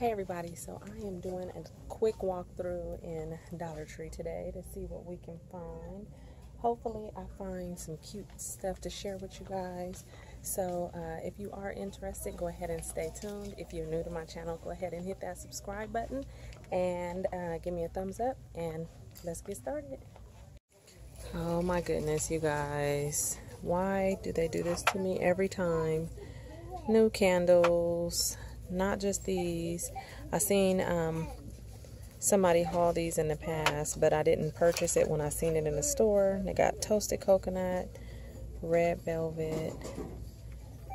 Hey everybody, so I am doing a quick walkthrough in Dollar Tree today to see what we can find. Hopefully I find some cute stuff to share with you guys. So if you are interested, go ahead and stay tuned. If you're new to my channel, go ahead and hit that subscribe button and give me a thumbs up and let's get started. Oh my goodness, you guys. Why do they do this to me every time? New candles. Not just these. I seen somebody haul these in the past, but I didn't purchase it when I seen it in the store. They got toasted coconut, red velvet,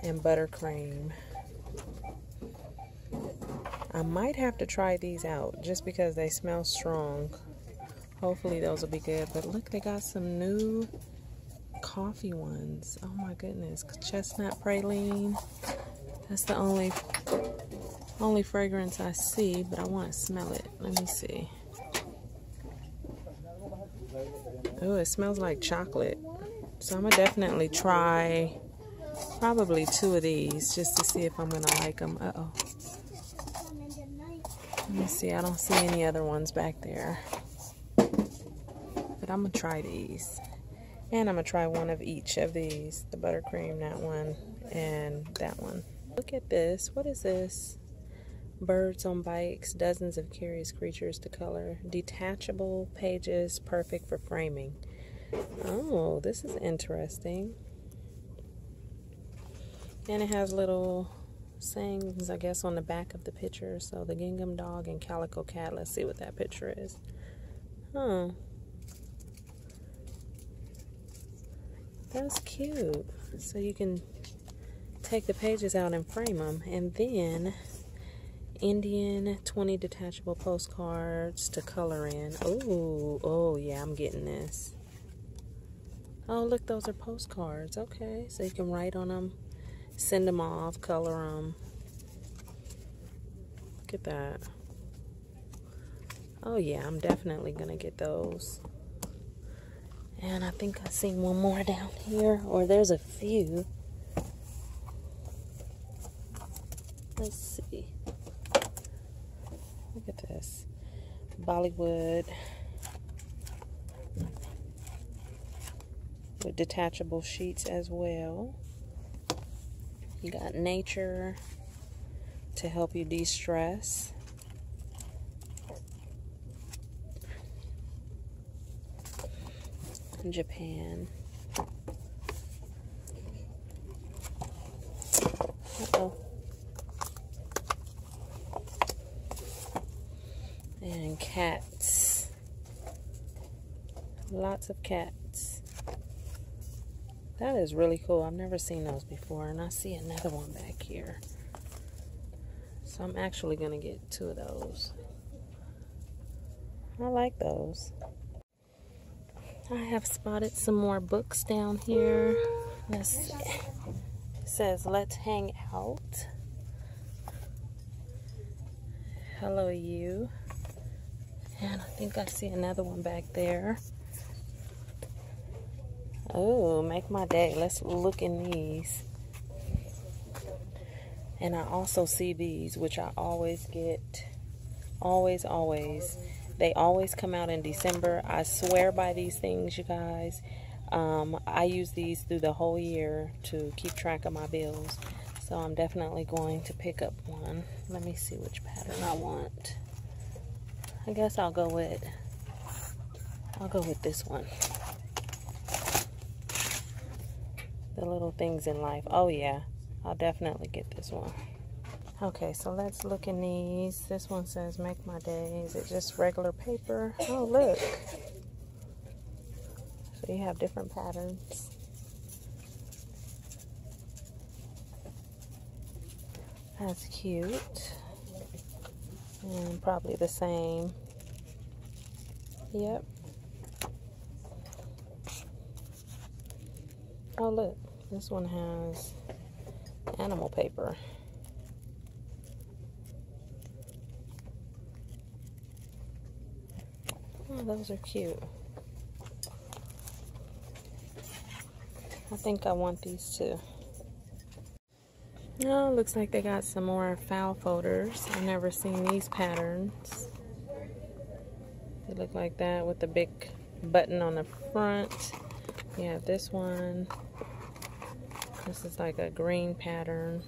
and buttercream. I might have to try these out just because they smell strong. Hopefully those will be good. But look, they got some new coffee ones. Oh my goodness. Chestnut praline. That's the only fragrance I see, but I want to smell it. Let me see. Oh, it smells like chocolate. So I'm going to definitely try probably two of these just to see if I'm going to like them. Uh-oh. Let me see. I don't see any other ones back there. But I'm going to try these. And I'm going to try one of each of these. The buttercream, that one, and that one. Look at this. What is this? Birds on bikes, dozens of curious creatures to color, detachable pages, perfect for framing. Oh, this is interesting. And it has little sayings, I guess, on the back of the picture. So the gingham dog and calico cat. Let's see what that picture is. Huh. That's cute. So you can take the pages out and frame them. And then Indian, 20 detachable postcards to color in. Ooh, oh yeah, I'm getting this. Oh, look, those are postcards. Okay, so you can write on them, send them off, color them. Look at that. Oh yeah, I'm definitely gonna get those. And I think I see one more down here, or there's a few. Let's see. Look at this. Bollywood with detachable sheets as well. You got nature to help you de-stress. Japan. Uh-oh. And cats. Lots of cats. That is really cool. I've never seen those before. And I see another one back here. So I'm actually going to get two of those. I like those. I have spotted some more books down here. Let's see. It says, Let's Hang Out. Hello, you. And I think I see another one back there. Oh, make my day. Let's look in these. And I also see these, which I always get. Always, always. They always come out in December. I swear by these things, you guys. I use these through the whole year to keep track of my bills. So I'm definitely going to pick up one. Let me see which pattern I want. I guess I'll go with this one. The little things in life. Oh yeah, I'll definitely get this one. Okay, so let's look in these. This one says Make My Day. Is it just regular paper? Oh look. So you have different patterns. That's cute. And probably the same. Yep. Oh look, this one has animal paper. Oh, those are cute. I think I want these too. Oh, looks like they got some more foul folders. I've never seen these patterns. They look like that with the big button on the front. You have this one. This is like a green pattern.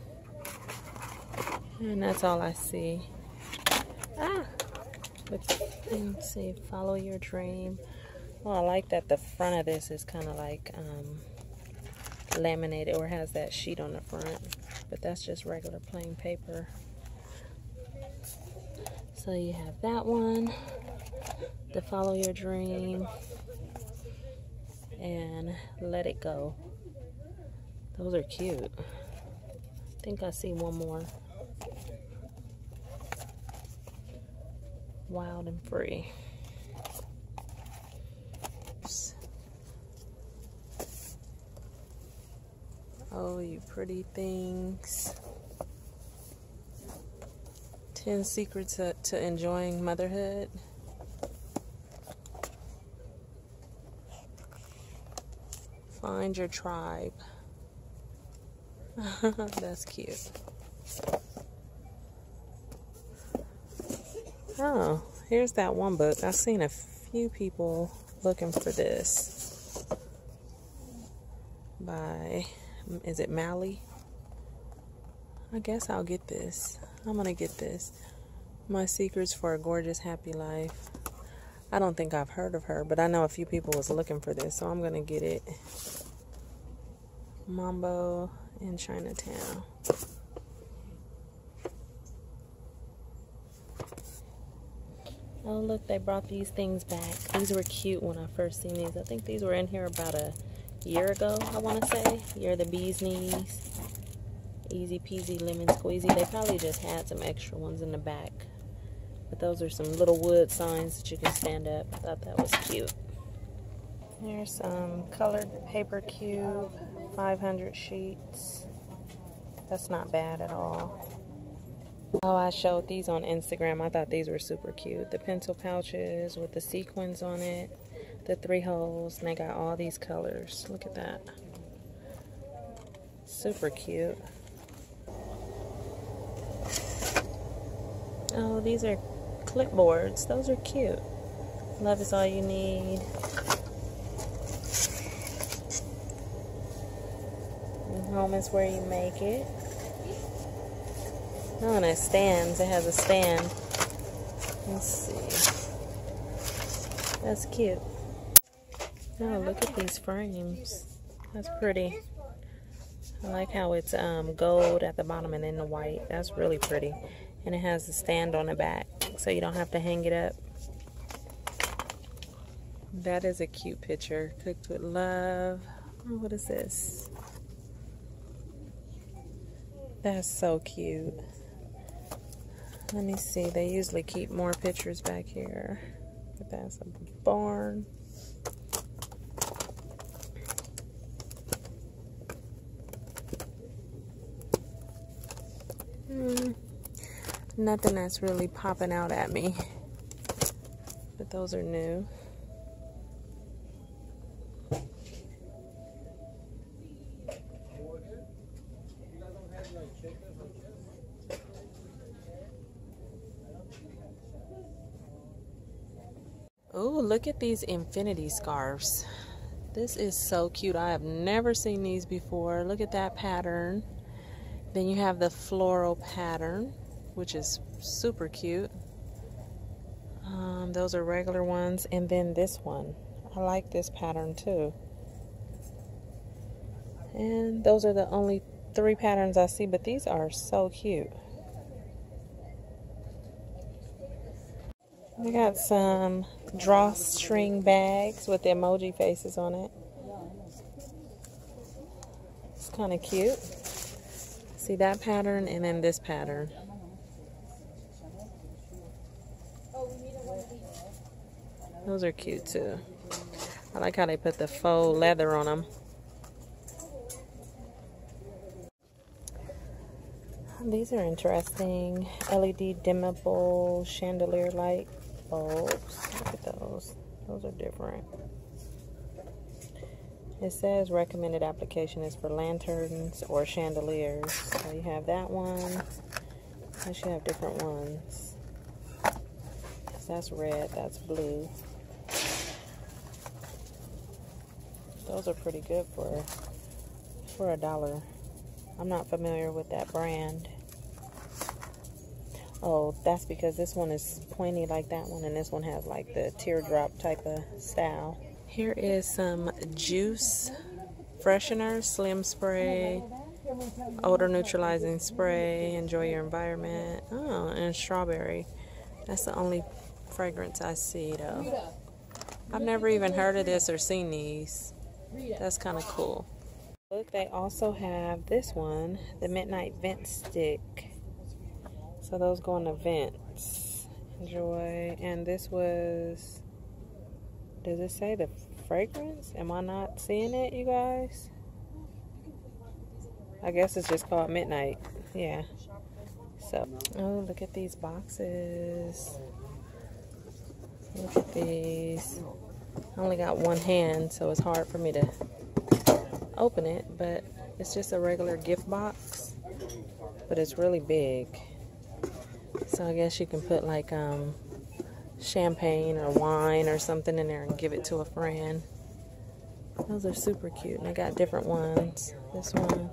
And that's all I see. Ah! Let's see. Follow your dream. Well, I like that the front of this is kind of like laminated, or has that sheet on the front. But that's just regular plain paper. So you have that one, the follow your dream, and let it go. Those are cute. I think I see one more. Wild and free. Oops. Oh, you pretty things. 10 secrets to enjoying motherhood. Find your tribe. That's cute. Oh, here's that one book. I've seen a few people looking for this. By, is it Mally? I guess I'll get this. I'm gonna get this. My Secrets for a Gorgeous Happy Life. I don't think I've heard of her, but I know a few people was looking for this, so I'm gonna get it. Mambo in Chinatown. Oh, look, they brought these things back. These were cute when I first seen these. I think these were in here about a year ago, I want to say. Year of the Bee's Knees. Easy peasy lemon squeezy. They probably just had some extra ones in the back. But those are some little wood signs that you can stand up. I thought that was cute. There's some colored paper cube, 500 sheets. That's not bad at all. Oh, I showed these on Instagram. I thought these were super cute. The pencil pouches with the sequins on it, the 3 holes, and they got all these colors. Look at that. Super cute. Oh, these are clipboards. Those are cute. Love is all you need. And home is where you make it. Oh, and it stands. It has a stand. Let's see. That's cute. Oh, look at these frames. That's pretty. I like how it's gold at the bottom and then the white. That's really pretty. And it has a stand on the back, so you don't have to hang it up. That is a cute picture. Cooked with love. Oh, what is this? That's so cute. Let me see, they usually keep more pictures back here. But that's a barn. Nothing that's really popping out at me. But those are new. Oh, look at these infinity scarves. This is so cute. I have never seen these before. Look at that pattern. Then you have the floral pattern, which is super cute. Those are regular ones. And then this one. I like this pattern too. And those are the only 3 patterns I see, but these are so cute. We got some drawstring bags with the emoji faces on it. It's kind of cute. See that pattern and then this pattern. Those are cute too. I like how they put the faux leather on them. These are interesting. LED dimmable chandelier light bulbs. Look at those. Those are different. It says recommended application is for lanterns or chandeliers. So you have that one. I should have different ones. So that's red, that's blue. Those are pretty good for $1. I'm not familiar with that brand. Oh, that's because this one is pointy like that one, and this one has like the teardrop type of style. Here is some juice freshener, slim spray, odor neutralizing spray, enjoy your environment. Oh, and strawberry. That's the only fragrance I see though. I've never even heard of this or seen these. That's kind of cool. Look, they also have this one, the Midnight Vent Stick. So those go in the vents. Enjoy. And this was, does it say the fragrance? Am I not seeing it, you guys? I guess it's just called Midnight. Yeah. So, oh, look at these boxes. Look at these. I only got one hand, so it's hard for me to open it, but it's just a regular gift box, but it's really big. So I guess you can put like champagne or wine or something in there and give it to a friend. Those are super cute, and I got different ones. This one,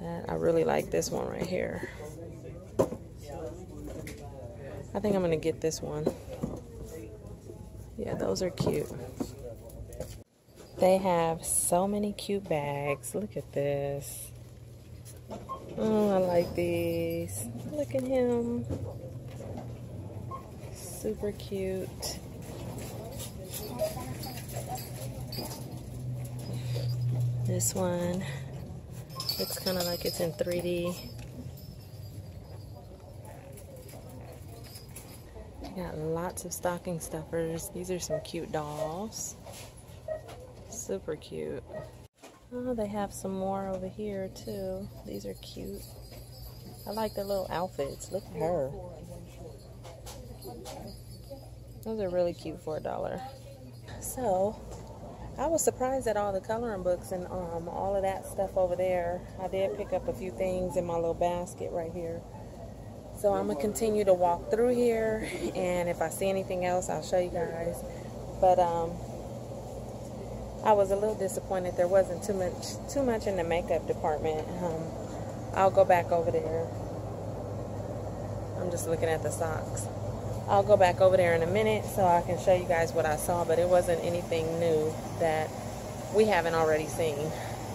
that I really like this one right here. I think I'm gonna get this one. Yeah, those are cute. They have so many cute bags. Look at this. Oh, I like these. Look at him. Super cute. This one looks kind of like it's in 3D. Got lots of stocking stuffers. These are some cute dolls. Super cute. Oh, they have some more over here too. These are cute. I like the little outfits. Look at her. Those are really cute for $1. So, I was surprised at all the coloring books and all of that stuff over there. I did pick up a few things in my little basket right here. So I'm gonna continue to walk through here, and if I see anything else, I'll show you guys. But I was a little disappointed there wasn't too much in the makeup department. I'll go back over there. I'm just looking at the socks. I'll go back over there in a minute so I can show you guys what I saw, but it wasn't anything new that we haven't already seen.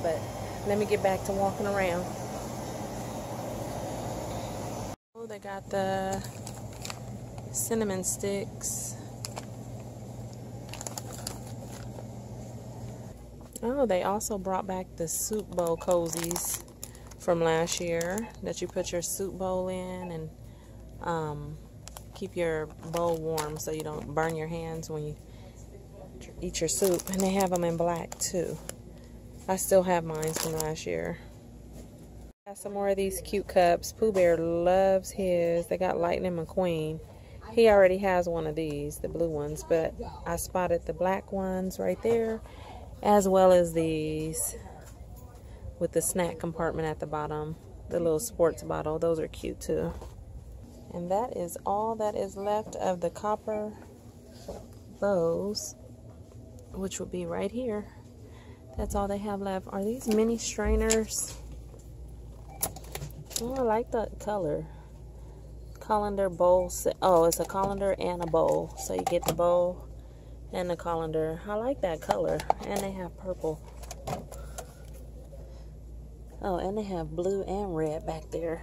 But let me get back to walking around. Oh, they got the cinnamon sticks. Oh, they also brought back the soup bowl cozies from last year that you put your soup bowl in and keep your bowl warm so you don't burn your hands when you eat your soup. And they have them in black too. I still have mine from last year. Got some more of these cute cups. Pooh Bear loves his. They got Lightning McQueen. He already has one of these, the blue ones, but I spotted the black ones right there, as well as these with the snack compartment at the bottom, the little sports bottle. Those are cute too. And that is all that is left of the copper bows, which will be right here. That's all they have left. Are these mini strainers? Oh, I like that color. Colander bowl set. Oh, it's a colander and a bowl, so you get the bowl and the colander. I like that color. And they have purple. Oh, and they have blue and red back there.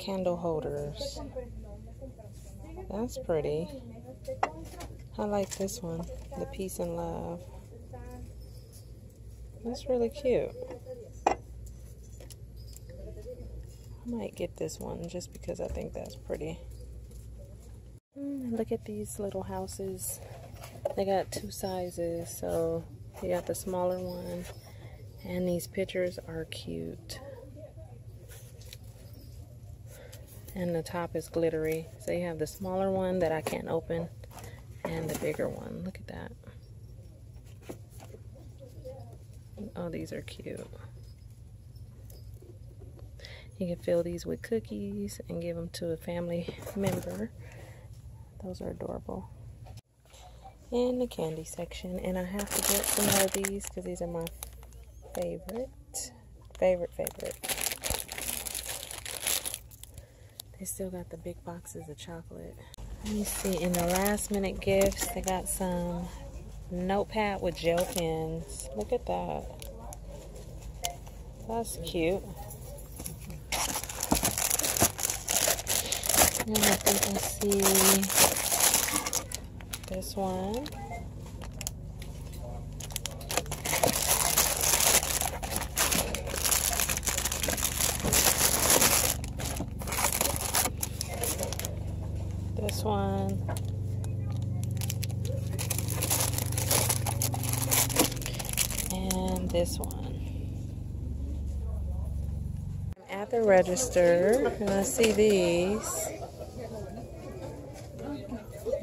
candle holders. That's pretty. I like this one, the peace and love. That's really cute. I might get this one just because I think that's pretty. Look at these little houses. They got two sizes, so you got the smaller one, and these pictures are cute. And the top is glittery. So you have the smaller one that I can't open and the bigger one. Look at that. Oh, these are cute. You can fill these with cookies and give them to a family member. Those are adorable. In the candy section, and I have to get some more of these because these are my favorite. They still got the big boxes of chocolate. Let me see, in the last minute gifts, they got some notepad with gel pens. Look at that. That's cute. And I think I see this one. And this one. I'm at the register and I see these.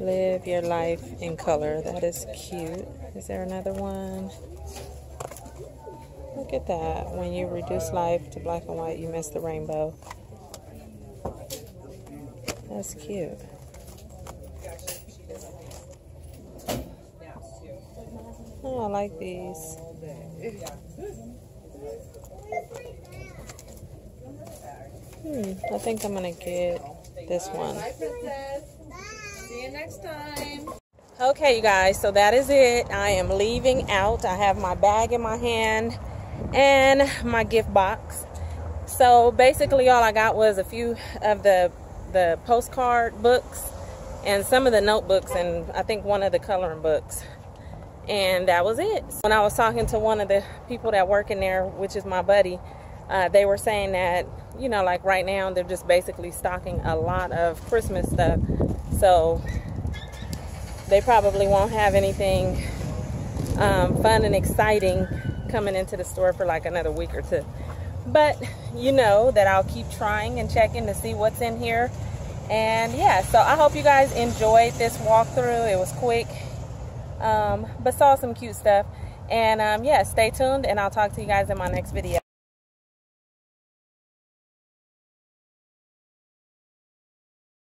Live your life in color. That is cute. Is there another one? Look at that. When you reduce life to black and white, you miss the rainbow. That's cute. Oh, I like these. I think I'm gonna get this one. Bye, princess. See you next time. Okay, you guys, so that is it. I am leaving out. I have my bag in my hand and my gift box. So basically all I got was a few of the postcard books and some of the notebooks and I think one of the coloring books. And that was it. When I was talking to one of the people that work in there, which is my buddy, they were saying that, you know, like right now they're just basically stocking a lot of Christmas stuff. So they probably won't have anything fun and exciting coming into the store for like another week or two. But you know that I'll keep trying and checking to see what's in here. And yeah, so I hope you guys enjoyed this walkthrough. It was quick. But saw some cute stuff, and yeah, stay tuned and I'll talk to you guys in my next video.